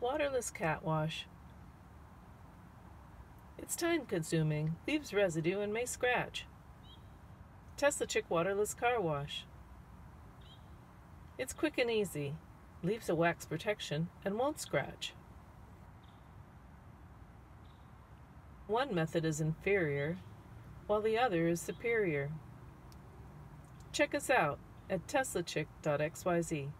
Waterless cat wash. It's time consuming, leaves residue and may scratch. Tesla Chick waterless car wash. It's quick and easy, leaves a wax protection and won't scratch. One method is inferior, while the other is superior. Check us out at teslachick.xyz.